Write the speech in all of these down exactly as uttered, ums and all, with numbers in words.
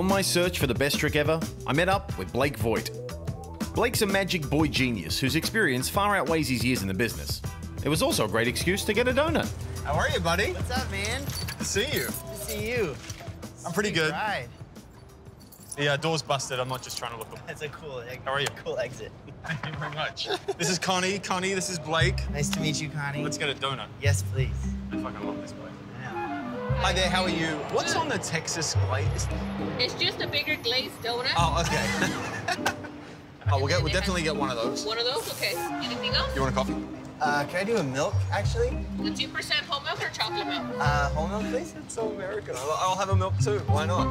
On my search for the best trick ever, I met up with Blake Voigt. Blake's a magic boy genius whose experience far outweighs his years in the business. It was also a great excuse to get a donut. How are you, buddy? What's up, man? Good to see you. Good to see you. I'm pretty good. Ride. Yeah, door's busted. I'm not just trying to look up. That's a cool exit. How are you? Cool exit. Thank you very much. This is Connie. Connie, this is Blake. Nice to meet you, Connie. Let's get a donut. Yes, please. I fucking love this place. Yeah. Hi there, how are you? What's on the Texas glaze? It's just a bigger glazed donut. Oh, okay. Oh, we'll, get, we'll definitely get one of those. One of those? Okay. Anything else? You want a coffee? Uh, can I do a milk, actually? The two percent whole milk or chocolate milk? Uh, whole milk, please. It's so American. I'll, I'll have a milk, too. Why not?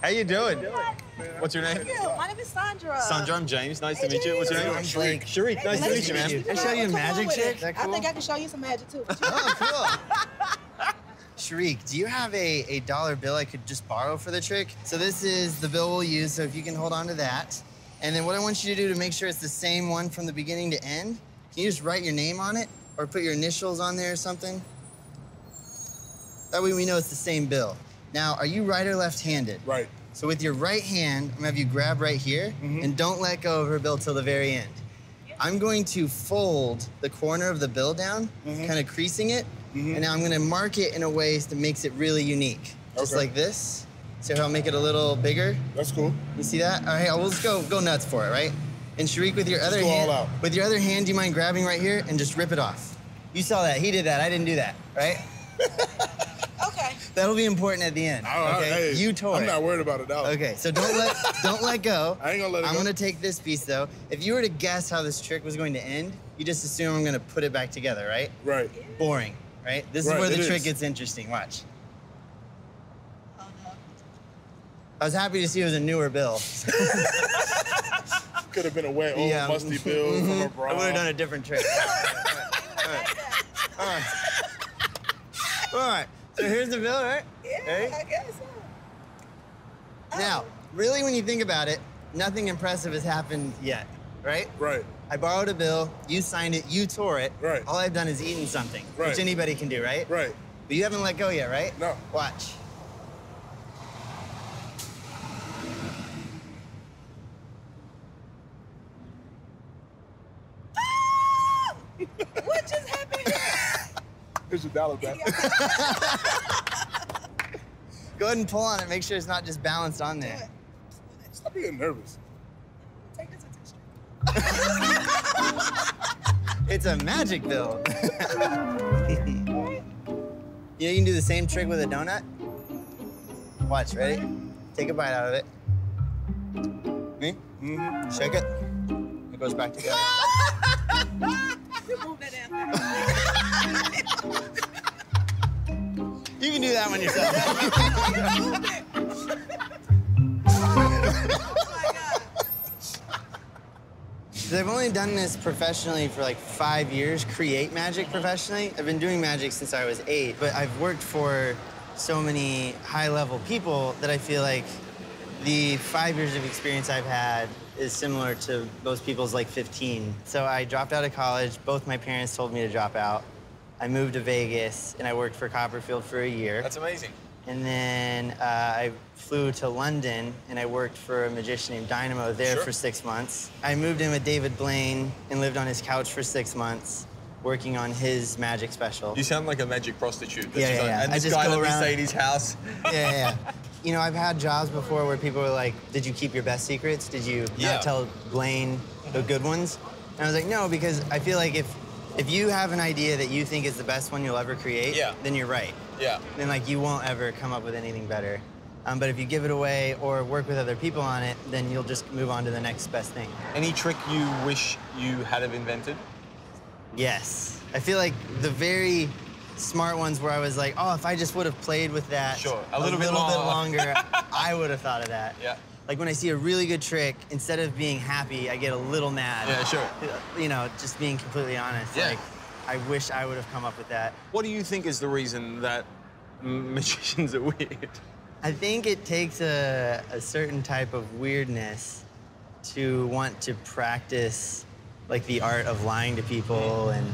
How you doing? Hi. What's your name? Thank you. My name is Sandra. Sandra, I'm James. Nice hey, to meet James. you. What's your name? I'm Sharique. Sharique, nice, nice to meet you, man. Can I show you a magic trick? Cool? I think I can show you some magic, too. Oh, cool. Sharique, do you have a, a dollar bill I could just borrow for the trick? So this is the bill we'll use, so if you can hold on to that. And then what I want you to do to make sure it's the same one from the beginning to end, can you just write your name on it or put your initials on there or something? That way we know it's the same bill. Now, are you right or left-handed? Right. So with your right hand, I'm gonna have you grab right here mm-hmm. and don't let go of her bill till the very end. I'm going to fold the corner of the bill down, mm-hmm. kind of creasing it, mm-hmm. and now I'm gonna mark it in a way that makes it really unique. Just okay. like this. See how I'll make it a little bigger? That's cool. You see that? All right, we'll just go, go nuts for it, right? And Sharique, with your other hand, just go all out. With your other hand, do you mind grabbing right here and just rip it off? You saw that, he did that, I didn't do that, right? Okay. That'll be important at the end. All right, okay? Hey, you tore I'm it. Not worried about it now. Okay, so don't let don't let go. I ain't gonna let it I'm go. I'm gonna take this piece though. If you were to guess how this trick was going to end, you just assume I'm gonna put it back together, right? Right. Boring, right? This right, is where the trick is. gets interesting. Watch. Oh no. I was happy to see it was a newer bill. Could have been a way old yeah. musty bill mm-hmm. from abroad. I would have done a different trick. All right. All right. All right. So here's the bill, right? Yeah, hey? I guess so. Oh. Now, really, when you think about it, nothing impressive has happened yet, right? Right. I borrowed a bill, you signed it, you tore it. Right. All I've done is eaten something, right. which anybody can do, right? Right. But you haven't let go yet, right? No. Watch. Ah! What just happened here? Here's your dollar back. Go ahead and pull on it. Make sure it's not just balanced on there. Stop being nervous. Take this attention. It's a magic bill. You know you can do the same trick with a donut? Watch, ready? Take a bite out of it. Me? Mm-hmm. Shake it. It goes back together. Move that down. You can do that one yourself. Oh my God. So I've only done this professionally for like five years, create magic professionally. I've been doing magic since I was eight, but I've worked for so many high-level people that I feel like the five years of experience I've had is similar to most people's like fifteen. So I dropped out of college. Both my parents told me to drop out. I moved to Vegas and I worked for Copperfield for a year. That's amazing. And then uh, I flew to London and I worked for a magician named Dynamo there sure. for six months. I moved in with David Blaine and lived on his couch for six months. Working on his magic special. You sound like a magic prostitute. Yeah, yeah, like, yeah. And this guy that we stayed at his house. Yeah, yeah, yeah. You know, I've had jobs before where people were like, did you keep your best secrets? Did you yeah. not tell Blaine the good ones? And I was like, no, because I feel like if if you have an idea that you think is the best one you'll ever create, yeah. then you're right. Yeah. Then like you won't ever come up with anything better. Um, but if you give it away or work with other people on it, then you'll just move on to the next best thing. Any trick you wish you had have invented? Yes. I feel like the very smart ones where I was like, oh, if I just would have played with that sure. a, a little, little bit, bit longer, I would have thought of that. Yeah. Like when I see a really good trick, instead of being happy, I get a little mad. Yeah, sure. You know, just being completely honest. Yeah. Like, I wish I would have come up with that. What do you think is the reason that magicians are weird? I think it takes a, a certain type of weirdness to want to practice like the art of lying to people, and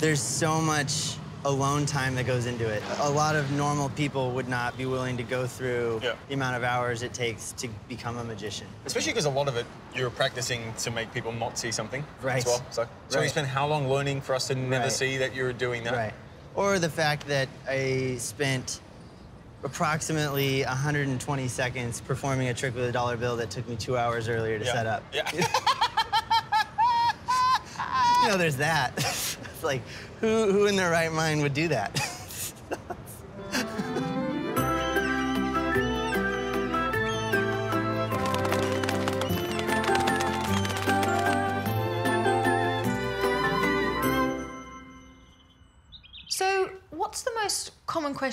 there's so much alone time that goes into it. A lot of normal people would not be willing to go through yeah. the amount of hours it takes to become a magician. Especially because a lot of it, you're practicing to make people not see something right. as well. So, so right. you spent how long learning for us to never right. see that you're doing that? Right. Or the fact that I spent approximately one hundred twenty seconds performing a trick with a dollar bill that took me two hours earlier to yeah. set up. Yeah. You know, there's that. It's like, who, who in their right mind would do that? So, what's the most common question